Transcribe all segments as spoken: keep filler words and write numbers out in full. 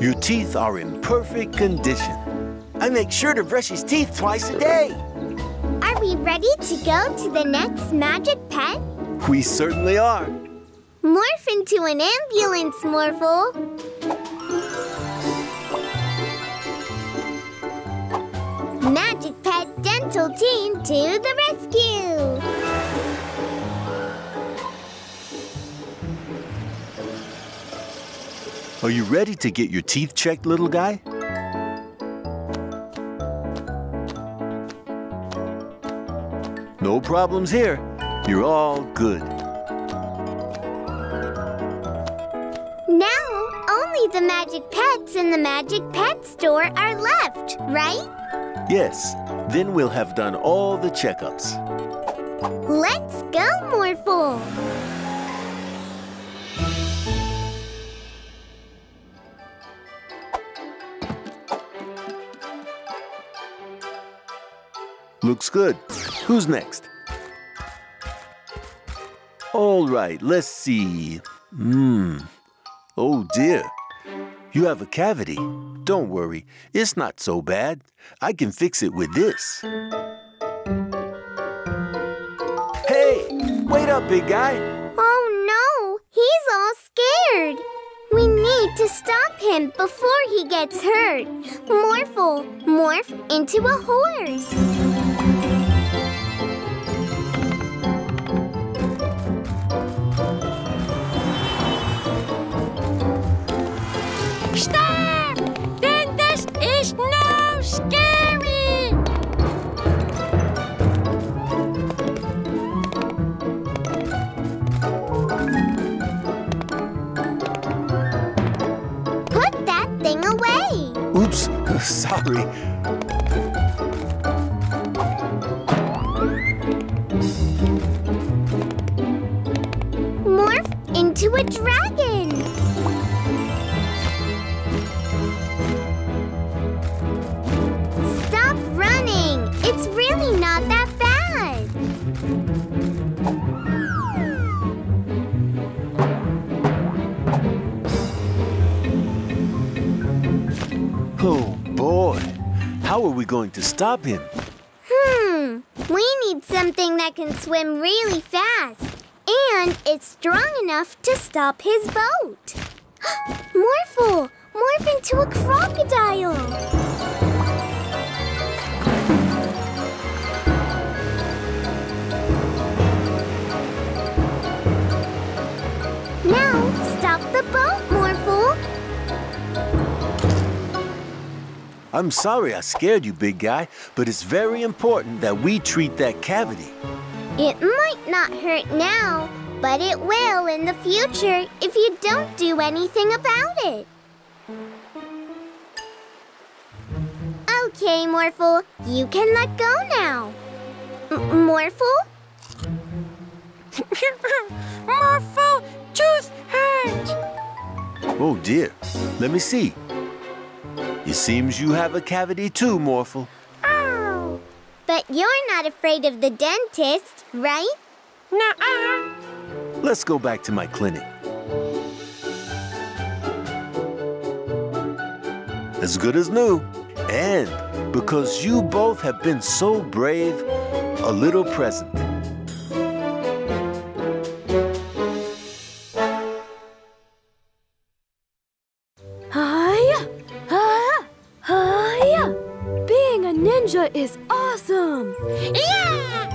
Your teeth are in perfect condition. I make sure to brush his teeth twice a day. Are we ready to go to the next magic pet? We certainly are. Morph into an ambulance, Morphle. Magic Pet Dental Team to the rescue! Are you ready to get your teeth checked, little guy? No problems here. You're all good. Now, only the magic pets in the Magic Pet Store are left, right? Yes. Then we'll have done all the checkups. Let's go, Morphle! Looks good. Who's next? All right, let's see. Hmm. Oh, dear. You have a cavity. Don't worry. It's not so bad. I can fix it with this. Hey! Wait up, big guy. Oh, no. He's all scared. We need to stop him before he gets hurt. Morphle, morph into a horse. Stop! Denn das ist no scary! Put that thing away! Oops, sorry. Morph into a dragon! Oh, boy. How are we going to stop him? Hmm. We need something that can swim really fast. And it's strong enough to stop his boat. Morphle! Morph into a crocodile! Now, stop the boat, Morphle! I'm sorry I scared you, big guy, but it's very important that we treat that cavity. It might not hurt now, but it will in the future if you don't do anything about it. Okay, Morphle, you can let go now. M- Morphle? Morphle, tooth hurts! Oh, dear. Let me see. It seems you have a cavity too, Morphle. Oh. But you're not afraid of the dentist, right? Nuh-uh. Let's go back to my clinic. As good as new. And because you both have been so brave, a little present. Is awesome! Yeah!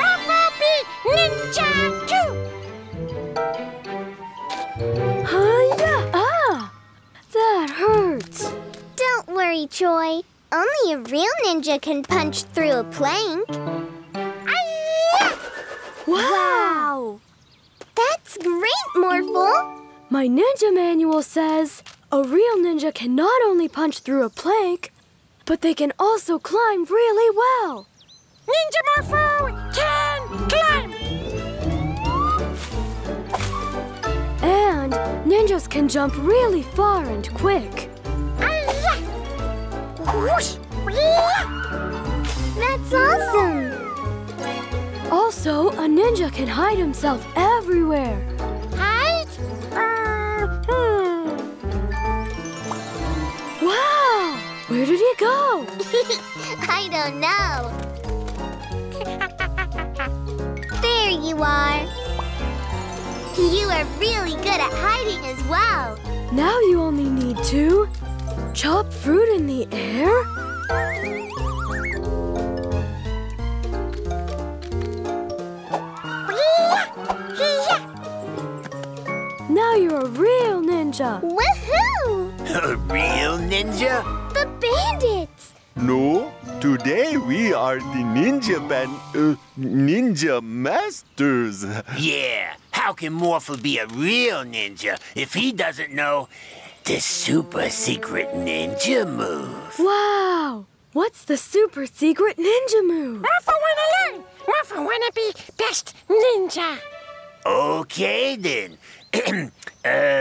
I will be ninja too! Hiya! Ah! That hurts! Don't worry, Troy. Only a real ninja can punch through a plank. Wow! Wow! That's great, Morphle! My ninja manual says a real ninja can not only punch through a plank, but they can also climb really well. Ninja Morphle can climb! And ninjas can jump really far and quick. That's awesome! Also, a ninja can hide himself everywhere. Hide? Uh, hmm. it go? I don't know. There you are. You are really good at hiding as well. Now you only need to chop fruit in the air. Now you're a real ninja. Woohoo! A real ninja? The bandits! No, today we are the ninja band, uh, ninja masters. Yeah, how can Morphle be a real ninja if he doesn't know the super secret ninja move? Wow! What's the super secret ninja move? Morphle wanna learn! Morphle wanna be best ninja! Okay then. uh,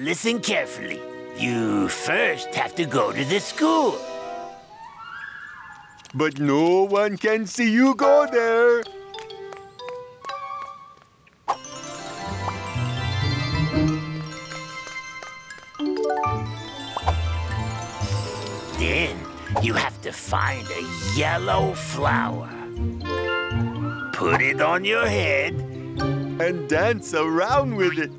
listen carefully. You first have to go to the school. But no one can see you go there. Then you have to find a yellow flower. Put it on your head. And dance around with it.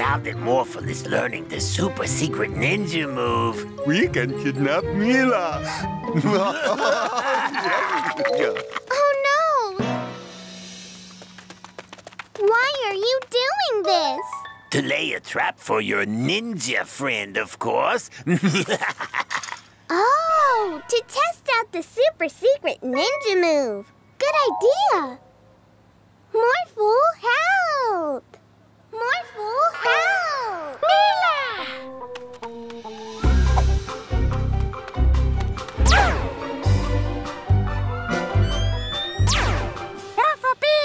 Now that Morphle is learning the super secret ninja move, we can kidnap Mila. Oh no! Why are you doing this? To lay a trap for your ninja friend, of course. Oh, to test out the super secret ninja move. Good idea. Morphle, help! Morphle, help! Mila! Morphle be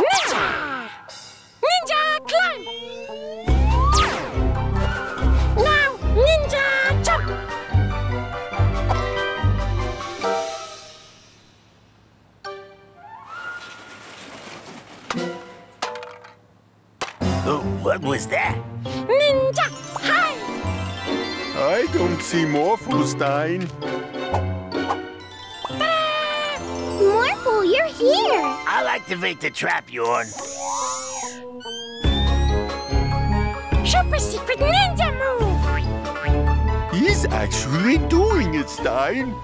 ninja! Ninja climb! Now, ninja jump! Oh, what was that? Ninja hide! I don't see Morphle, Stein. Morphle, you're here! I'll activate the trap, Yorn. Super secret ninja move! He's actually doing it, Stein.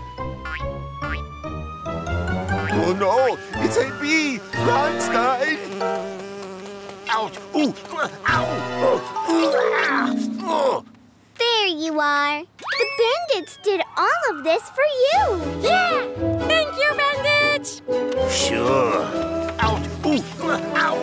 Oh no, it's a bee! Run, Stein! Ouch! Ooh! Ow! There you are. The bandits did all of this for you. Yeah! Thank you, bandits! Sure. Ouch! Ooh! Ow!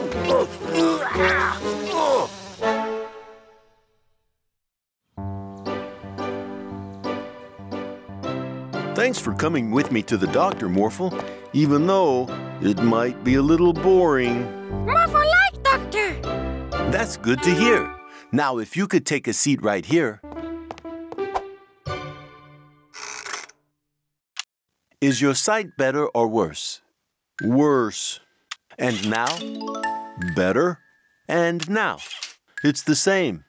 Thanks for coming with me to the doctor, Morphle, even though it might be a little boring. Morphle, that's good to hear. Now, if you could take a seat right here. Is your sight better or worse? Worse. And now? Better. And now? It's the same.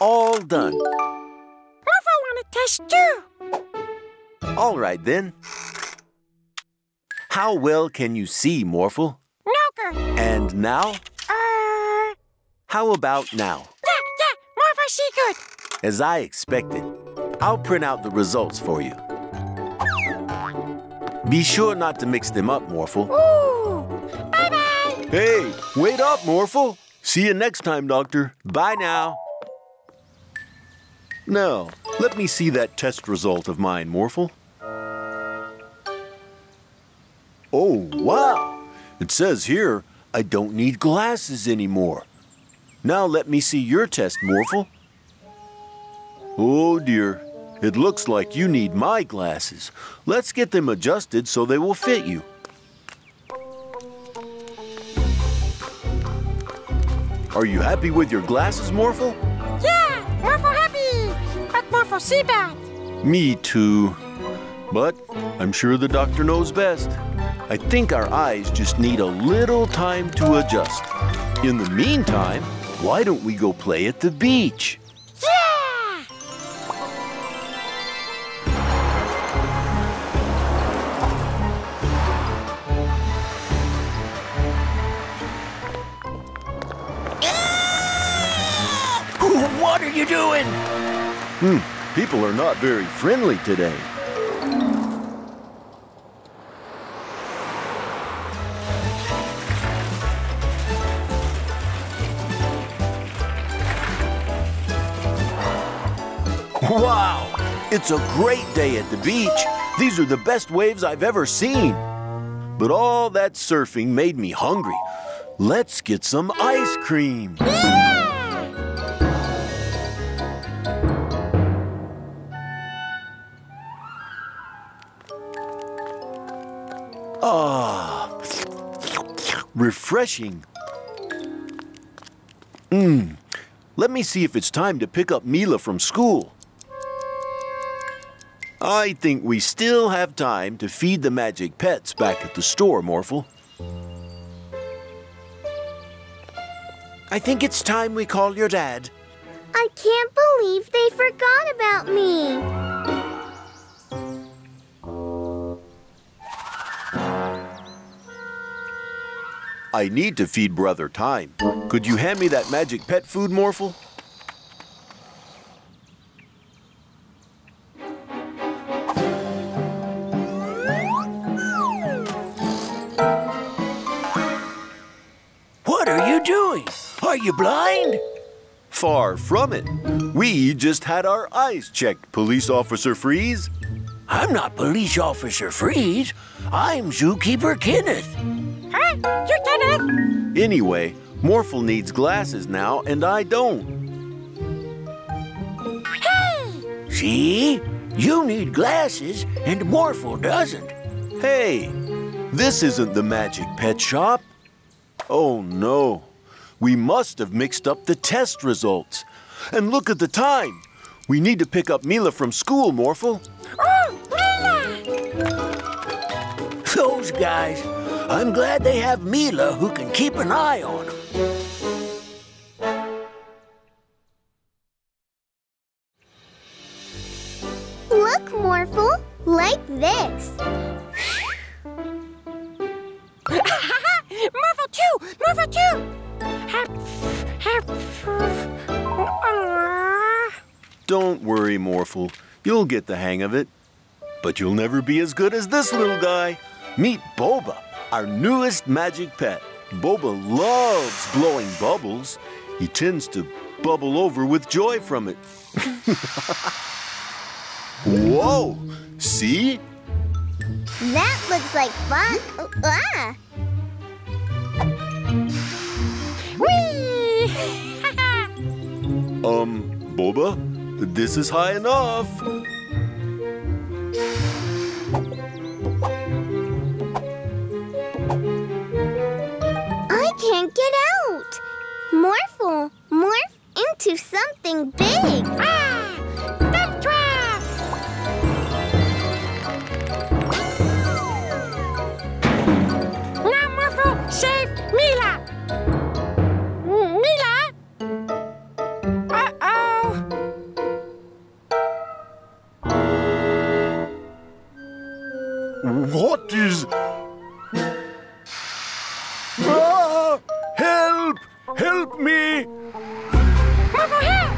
All done. Morphle wanna test too. All right, then. How well can you see, Morphle? No good. And now? How about now? Yeah, yeah, Morphle, she good. As I expected, I'll print out the results for you. Be sure not to mix them up, Morphle. Ooh, bye-bye. Hey, wait up, Morphle. See you next time, Doctor. Bye now. Now, let me see that test result of mine, Morphle. Oh, wow. It says here, I don't need glasses anymore. Now let me see your test, Morphle. Oh dear, it looks like you need my glasses. Let's get them adjusted so they will fit you. Are you happy with your glasses, Morphle? Yeah, Morphle happy, but Morphle see bad. Me too, but I'm sure the doctor knows best. I think our eyes just need a little time to adjust. In the meantime, why don't we go play at the beach? Yeah! What are you doing? Hmm, people are not very friendly today. Wow! It's a great day at the beach. These are the best waves I've ever seen. But all that surfing made me hungry. Let's get some ice cream. Yeah! Ah, refreshing. Mmm. Let me see if it's time to pick up Mila from school. I think we still have time to feed the magic pets back at the store, Morphle. I think it's time we call your dad. I can't believe they forgot about me. I need to feed Brother Time. Could you hand me that magic pet food, Morphle? Are you blind? Far from it. We just had our eyes checked, Police Officer Freeze. I'm not Police Officer Freeze. I'm Zookeeper Kenneth. Huh? You're Kenneth? Anyway, Morphle needs glasses now, and I don't. Hey! See? You need glasses, and Morphle doesn't. Hey, this isn't the magic pet shop. Oh, no. We must have mixed up the test results. And look at the time. We need to pick up Mila from school, Morphle. Oh, Mila! Those guys. I'm glad they have Mila who can keep an eye on them. Look, Morphle. Like this. Morphle too! Morphle too! Don't worry, Morphle. You'll get the hang of it. But you'll never be as good as this little guy. Meet Boba, our newest magic pet. Boba loves blowing bubbles. He tends to bubble over with joy from it. Whoa! See? That looks like fun. Ah! Whee! um, Boba, this is high enough. I can't get out. Morphle, morph into something big. Ah! Bump trap! Now, Morphle, save Mila! What is... Ah! Help! Help me! Morphle, help!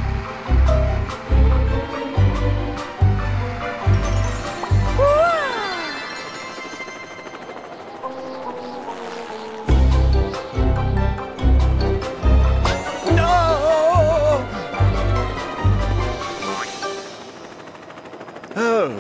Whoa! No! Oh...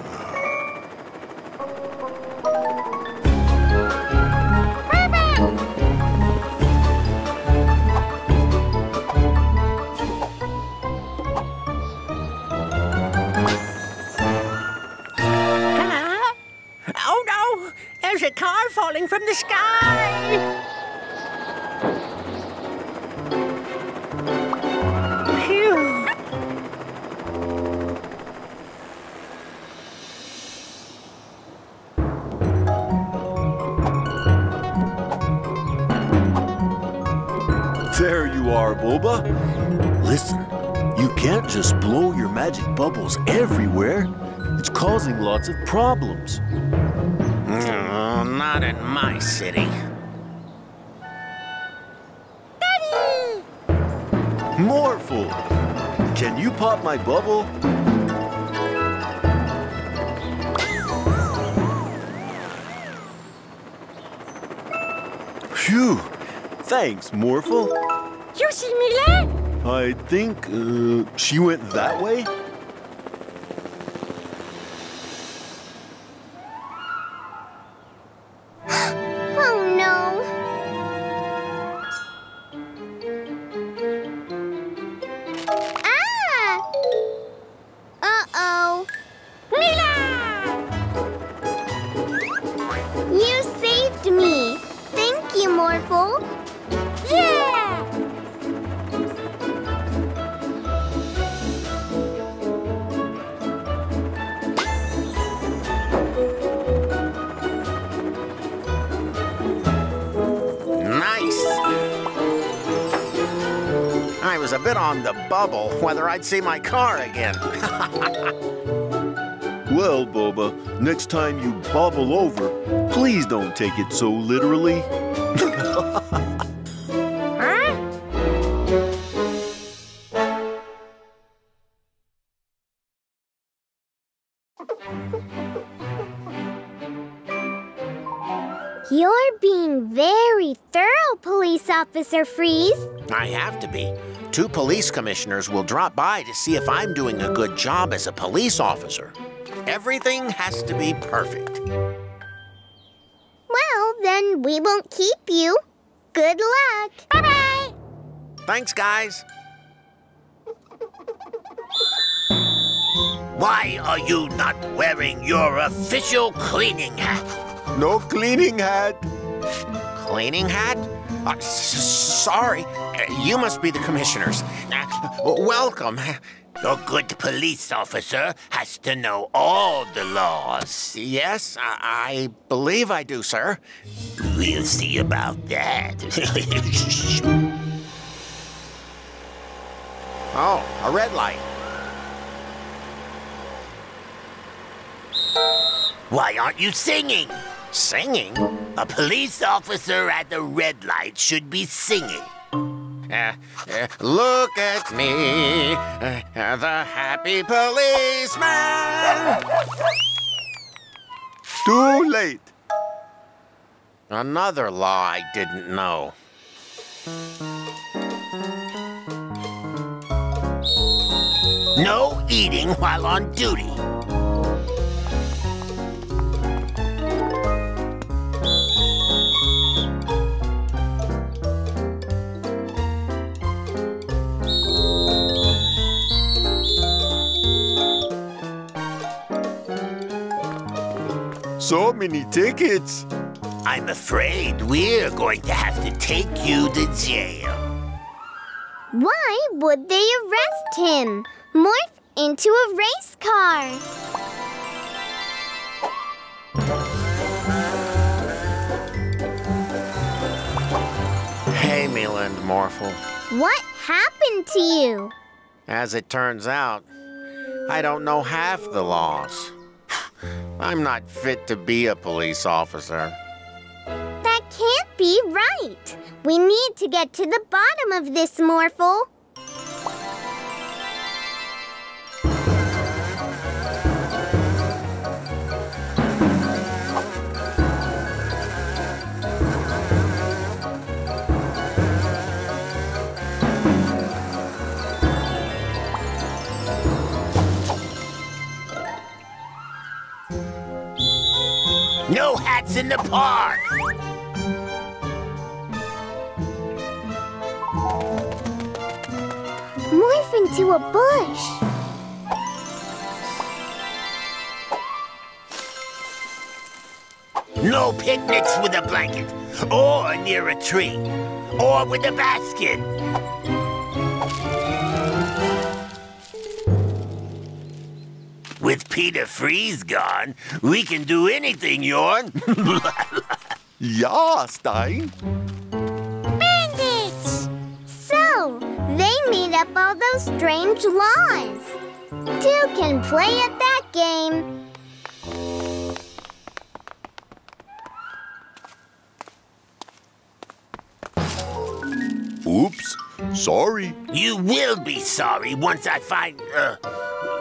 There's a car falling from the sky! Phew! There you are, Boba. Listen, you can't just blow your magic bubbles everywhere. It's causing lots of problems. Oh, not in my city. Daddy! Morphle! Can you pop my bubble? Phew! Thanks, Morphle. You see Mila? I think uh, she went that way. A bit on the bubble whether I'd see my car again. Well, Boba, next time you bubble over, please don't take it so literally. Huh? You're being very thorough, Police Officer Freeze. I have to be. Two police commissioners will drop by to see if I'm doing a good job as a police officer. Everything has to be perfect. Well, then we won't keep you. Good luck. Bye-bye. Thanks, guys. Why are you not wearing your official cleaning hat? No cleaning hat. Cleaning hat? Uh, sorry, you must be the commissioners. Uh, welcome. A good police officer has to know all the laws. Yes, I, I believe I do, sir. We'll see about that. Oh, a red light. Why aren't you singing? Singing? A police officer at the red light should be singing. Uh, uh, look at me, uh, uh, the happy policeman. Too late. Another law I didn't know. No eating while on duty. So many tickets. I'm afraid we're going to have to take you to jail. Why would they arrest him? Morph into a race car. Hey, Mila and Morphle. What happened to you? As it turns out, I don't know half the laws. I'm not fit to be a police officer. That can't be right. We need to get to the bottom of this, Morphle. No hats in the park! Morph into a bush. No picnics with a blanket, or near a tree, or with a basket. With Peter Free's gone, we can do anything, Yorn. Yeah, Stein. Bandits! So, they made up all those strange laws. Two can play at that game. Oops, Sorry. You will be sorry once I find... Uh,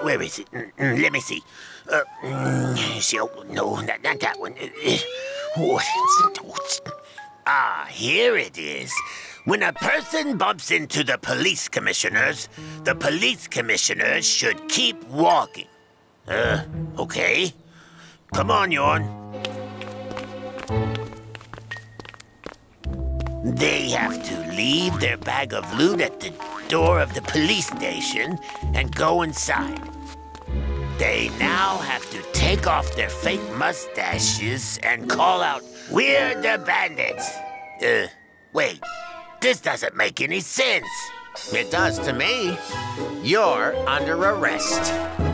where is it? Mm-mm, let me see. Uh, mm, so, no, not, not that one. Ah, here it is. When a person bumps into the police commissioners, the police commissioners should keep walking. Uh, okay. Come on, Yorn. They have to leave their bag of loot at the door of the police station and go inside. They now have to take off their fake mustaches and call out, "We're the bandits." Uh, wait. This doesn't make any sense. It does to me. You're under arrest.